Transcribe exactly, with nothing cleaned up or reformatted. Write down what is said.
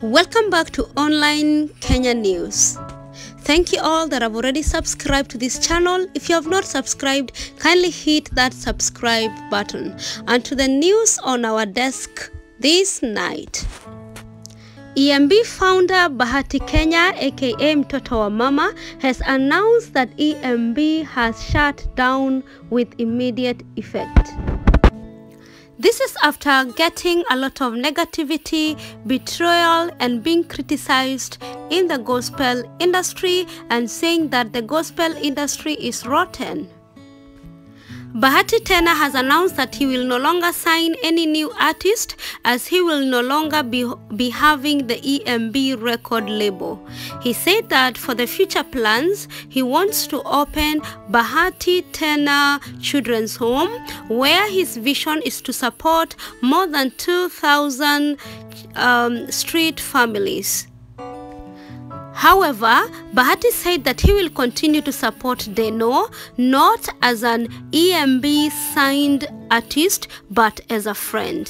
Welcome back to Online Kenya News. Thank you all that have already subscribed to this channel. If you have not subscribed, kindly hit that subscribe button. And to the news on our desk this night. E M B founder Bahati Kenya, aka Toto wa Mama, has announced that E M B has shut down with immediate effect. This is after getting a lot of negativity, betrayal, and being criticized in the gospel industry and saying that the gospel industry is rotten. Bahati Tena has announced that he will no longer sign any new artist, as he will no longer be, be having the E M B record label. He said that for the future plans, he wants to open Bahati Tena Children's Home, where his vision is to support more than two thousand um, street families. However, Bahati said that he will continue to support Deno, not as an E M B signed artist, but as a friend.